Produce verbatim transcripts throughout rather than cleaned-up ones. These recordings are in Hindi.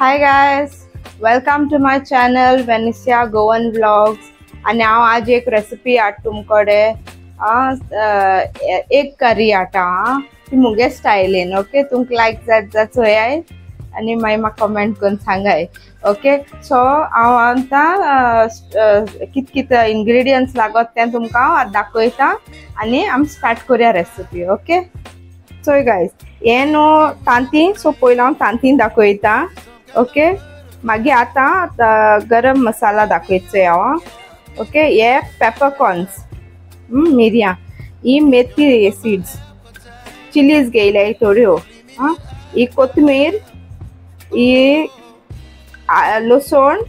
Hi guys, welcome to my channel Venicia Goan vlogs. And now आज एक रेसिपी आट तुम करे एक करी आटा ती मुगे स्टाइलीन ओके तुमक लायक जात जात सोयाय आनी मागीर म्हाका कमेंट करून सांगाय ओके. सो हांव आतां कित कित इन्ग्रेडियंट्स लागत तें तुमकां हांव दाखयता आनी आमी स्टार्ट करूया रेसिपी ओके. सो गायज हे न्हू तांतीं सो पयलीं हांव तांतीं दाखयता ओके. मागीर आतां गरम मसाला दाखयचो हांव ओके. हे पेपरकॉर्न्स मिरयां ही मेथी सीड्स चिलीज घेयल्या थोड्यो आं ही कोथमीर ही लसण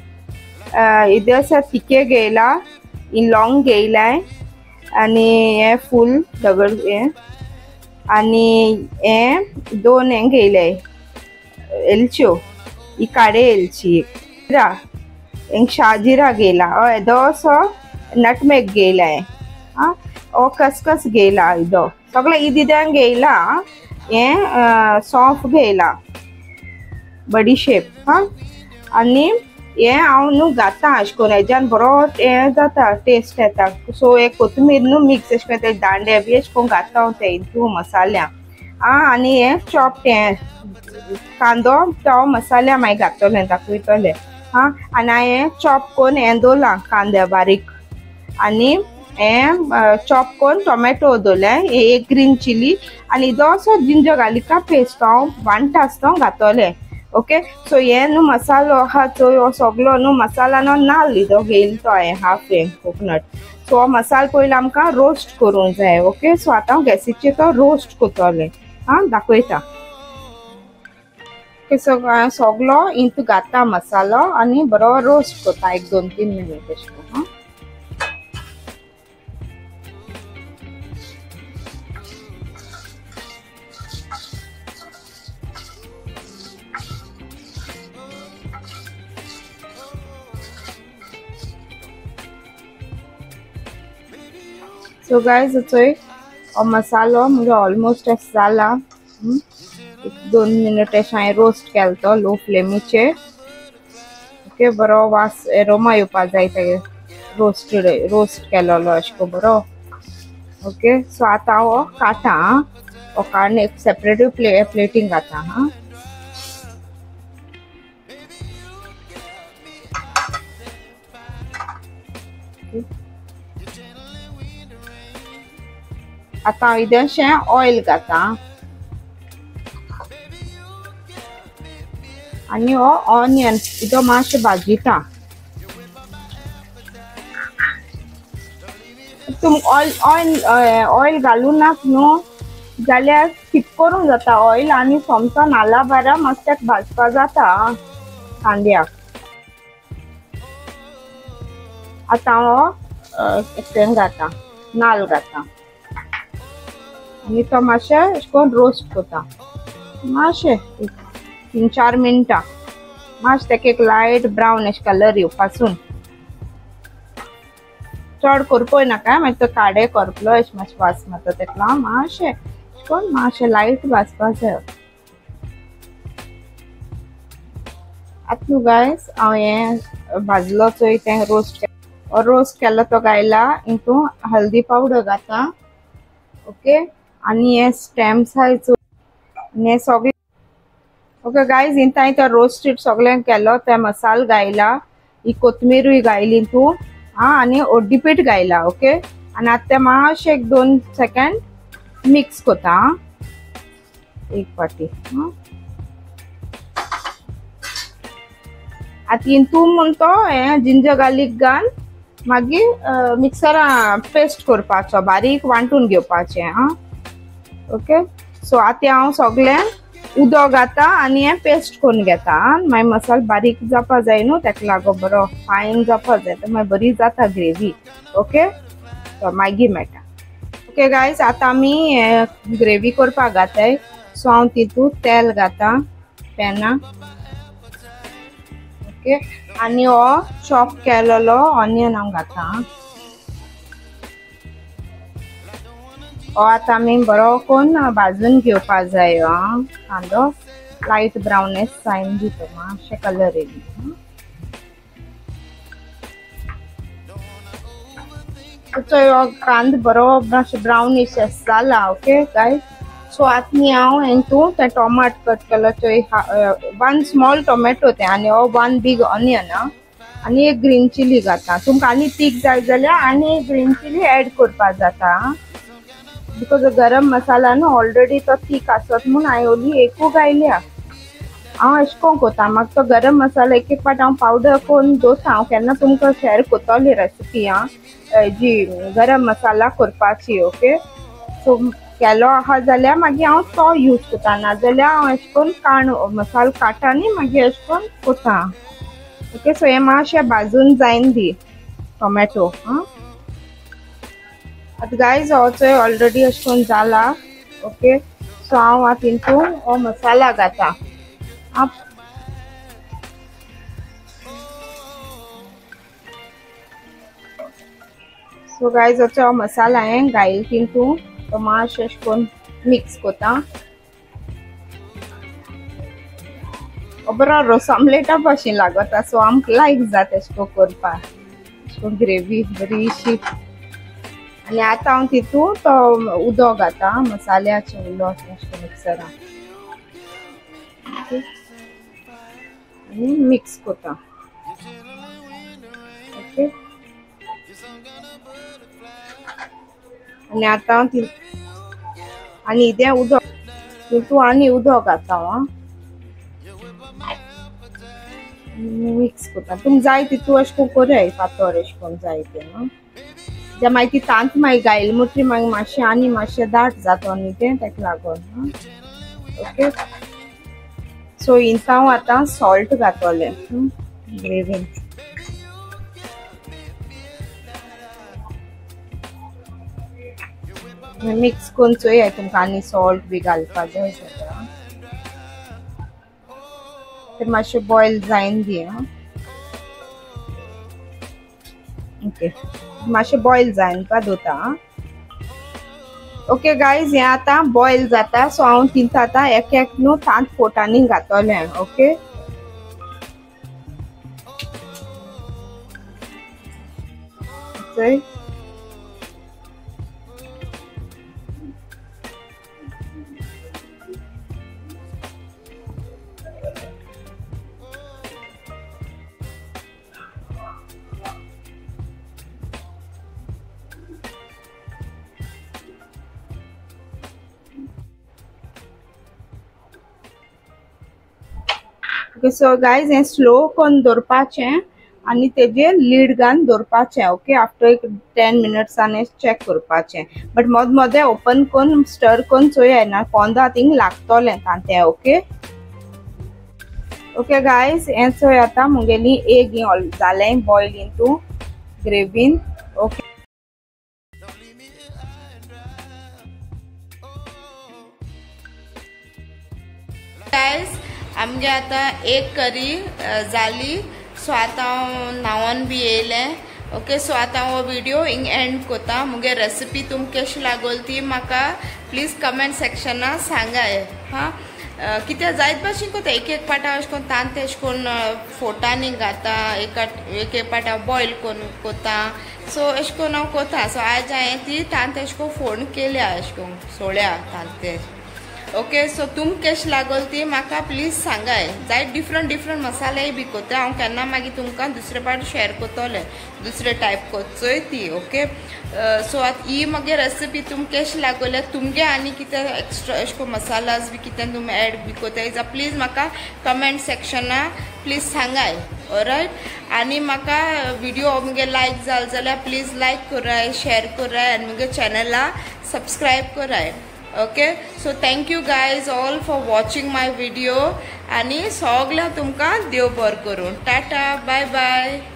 इदे आसा तिके घेयला ही लॉंग घेयलाय आनी हे फूल दगड हे आनी हे दोन हे घेयलाय एलच्यो ही काळे एलची एक शाजिरा घेला हय दोसो नटमेग घेला हां ओ खसखस घेला इदो सगळे इदिद्यान घेला हे सौंफ घेला बडीशेप हां आनी हे हांव न्हू घाता अशें करून हेज्यान बरो हे जाता टेस्ट येता. सो हे कोथमीर न्हू मिक्स अशें करून ते दांडे बी अशें करून घाता हांव ते हितू मसाल्या आं आनी हे चॉप्ड हे कांदो तो मसाल्या मागीर घातलें दाखयतलें हाँ आनी हे चॉप करून हे दवरलां कांदे बारीक आनी हे चॉप करून टोमॅटो दवरलें हे एक ग्रीन चिली आनी दोसो जिंजर गार्लिका पेस्ट हांव वांटा आसता घातलें ओके. सो हे न्हू मसालो आसा चोय हो सगळो न्हू मसाला न्हू नाल्ल इदो घेयला तो हांवें हाफ हे कोकोनट. सो हो मसालो पयलीं आमकां रोस्ट करूंक जाय ओके. सो आतां हांव गॅसीचेर तो रोस्ट करतलें हाँ दाखयता सगळो सगळो इंतू घाता मसालो आनी बरो रोस्ट करता एक दोन तीन मिनीट अशें करून. सो गायज चोय हो मसालो म्हणजे ऑलमोस्ट अशें जाला एक दोन मिनट अशें हांवें रोस्ट केलो तो लो फ्लेमीचेर ओके. बरो वास एरोमा येवपाक जाय तेगे रोस्टेड रोस्ट केलोलो अशें करून बरो ओके. सो आतां हांव हो काटा हो काडून एक सेपरेट प्ले प्लेटीन घाता हां. आतां हांव इदेशें ऑयल घाता आनी हो ऑनियन इदो मातशें भाजिता तुम ऑयल ऑयल ऑयल घालूं नाक न्हू जाल्यार स्कीप करूंक जाता ऑयल आनी सोमतो नाला बारा मातशें भाजपा जाता कांद्याक. आतां हांव एकटेन घाता नाल्ल घाता आनी तो मातशें अशें करून रोस्ट करता मातशें तीन चार मिनटां मातशें तेका एक लायट ब्रावन अशें कलर येवपासून चड करपय नाका मागीर तो काडे करपलो अशें मातशें वास मारता तेका लागून मातशें अशें करून मातशें लायट भाजपाक जाय. आतां न्हू गायज हांव हें भाजलो चोय तें रोस्ट रोस्ट केलो तो घायला हितून हल्दी पावडर घाता ओके आनी हे स्टेम्स आसाय चोय सगळे ओके गायज हिंत हांवें तो रोस्टेड सगळें केलो ते मसाल घायला ही कोथमिरूय घायली तूं आं आनी हळडीपीठ घायला ओके. आनी आतां तें मातशें एक दोन सेकेंड मिक्स करता एक पाटी हां. आतां हितूं म्हूण तो हें जिंजर गार्लीक घाल मागीर मिक्सरा पेस्ट करपाचो बारीक वांटून घेवपाचें आं ओके. सो आतां हांव सगळें उदक घाता आनी हें पेस्ट करून घेता मागीर मसालो बारीक जावपा जाय न्हू तेका लागून बरो फायन जावपा जाय तर मागीर बरी जाता ग्रेवी ओके. सो मागीर मेळटा ओके गायज. आतां आमी ग्रेवी करपाक घाताय सो हांव तितूंत तेल घाता पॅना ओके आनी हो चॉप केलेलो ऑनियन हांव घाता हो आतां आमी बरो करून भाजून घेवपाक जाय हो कांदो लाइट ब्राउनेस साइन घेतो मग असे कलर येईल. तो कांद बरोबर ब्राउनिश जाला. ओके गाइस, सो आतां हांव एन तूं ते टोमाट कट केलो तो वन स्मॉल टोमॅटो ते आनी हो वन बीग ऑनियन आनी एक ग्रीन चिली घाता. तुमकां आनी तीख जाय जाल्यार आनी ग्रीन चिली एड करपाक जाता, बिकॉज गरम मसाला न्हू ऑलरेडी तो तीख आसत म्हूण हांवें ओली एकूच घायल्या. हाँ अशें करून करता, म्हाका तो गरम मसाला एक एक पाट हांव पावडर करून दवरता. हांव केन्ना तुमकां शेअर करतलें रेसिपी हाँ जी गरम मसाला करपाची. ओके सो केलो आहा जाल्यार मागीर हांव तो यूज करता, नाजाल्यार हांव अशें करून काण मसालो काडटा आनी मागीर अशें करून करता. ओके सो हे मातशें भाजून जायन दी टोमॅटो. हाँ आतां गायज हो चोय ऑलरेडी अशें करून जाला. ओके सो हांव आतां हितून हो मसाला घाता. आप सो गाइज अच्छा हो मसाला है गाइल किंतु तो माश अशकोन मिक्स कोता ओबरा रोस आमलेटा पाशी लागता. सो आमक लायक जाता अशको करपा अशको ग्रेवी बरीशी. आणि आता हांव तितू तो उदक घाता मसाल्याचे उदक अशको मिक्सरा आणि मिक्स कोता. ओके आता उदक तू आनी उदक घाता हाँ मिक्स करता. तुम जाय तितू अशें करय पातळ अशें करून जाय ते न्हू, जे मागीर ती तांत मागीर घायल मुटरी मागीर मातशें आनी मातशें दाट जाता न्ही तें, ताका लागून. ओके सो हिंत हांव आतां सॉल्ट घातलें ग्रेवीन. मिक्स करून चोय तुमकां आनी सॉल्ट बी घालपाक जाय जाता तर मातशें बॉयल जायन दी. ओके मातशें बॉयल जायन का दोता. ओके गायज हें आतां बॉयल जाता. सो हांव तितूंत आतां एक एक न्हू तांत पोटांनी घातलें. ओके चोय सो गायज हे स्लो करून दवरपाचें आनी तेजेर लीड घालून दवरपाचें. ओके आफ्टर एक टेन मिनट्सान हे चॅक करपाचें, बट मद मदें ओपन करून स्टर करून चोय ना पोंदा थिंग लागतलें तांतें. ओके ओके गायज हे चोय आतां मुगेली एग हें जालें बॉयल इनटू ग्रेवीन. ओके गायज आमगे आता एक करी जाली. सो आता न्हांवन बी येयलें. ओके सो आता हो व्हिडिओ हिंग एंड कोता. मुगे रेसिपी तुम केशी लागोल ती म्हाका प्लीज कमेंट सेक्शना सांगाय. हां कित्या जायत भाशेन कोता एक एक पाटा अशें करून तांत अशें करून फोटांनी घाता, एक एक पाटा बॉयल करून कोता. सो अशें करून हांव कोता. सो आज हांवें ती तांत अशें करून फोडण केल्या अशें करून सोळ्या तांते. ओके सो तुम केश लागोल ती माका प्लीज सांगाय. जाय डिफरंट डिफरंट मसाले बी कोता. हांव केन्ना मागीर तुमकां दुसरे पाट शेअर करतलें दुसरे टायप करचोय ती. ओके सो आतां ही मगे रेसिपी तुम केश लागोल्या तुमगे आनी कितें एक्स्ट्रा अशें करून मसालाज बी कितें तुमी एड बी कोताय जा प्लीज म्हाका कमेंट सेक्शना प्लीज सांगाय. ऑलरायट आनी म्हाका व्हिडिओ मुगे लायक जाल जाल्यार प्लीज लायक कराय, शेअर कराय आनी मुगे चॅनला सबस्क्रायब कराय. Okay so thank you guys all for watching my video आनी सगळ्या तुमकां देव बर करूं. Tata bye bye.